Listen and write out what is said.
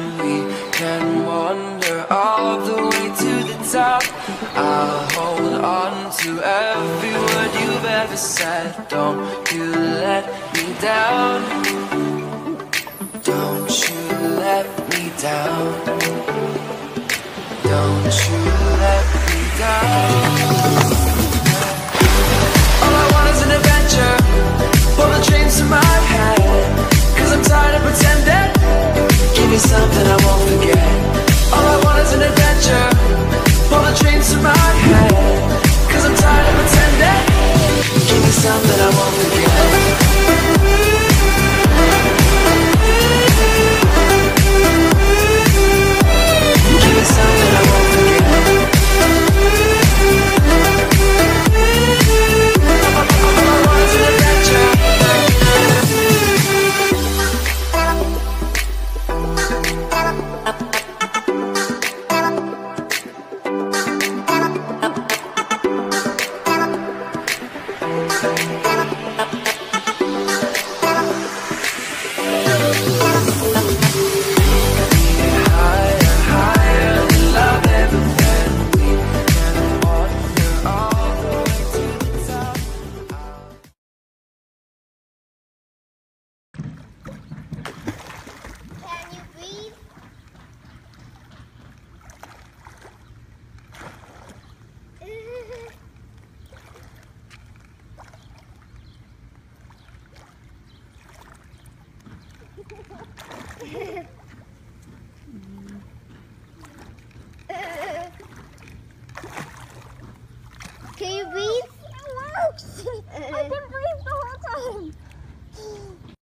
and we can wander all the way to the top. I'll hold on to every word you've ever said. Don't you let me down. Don't you let me down. Don't you let me down. All I want is an adventure, full of dreams in my head, 'cause I'm tired of pretending. Give me something I won't forget. All I want is an adventure, full of dreams in my head, 'cause I'm tired of pretending. Give me something I won't forget.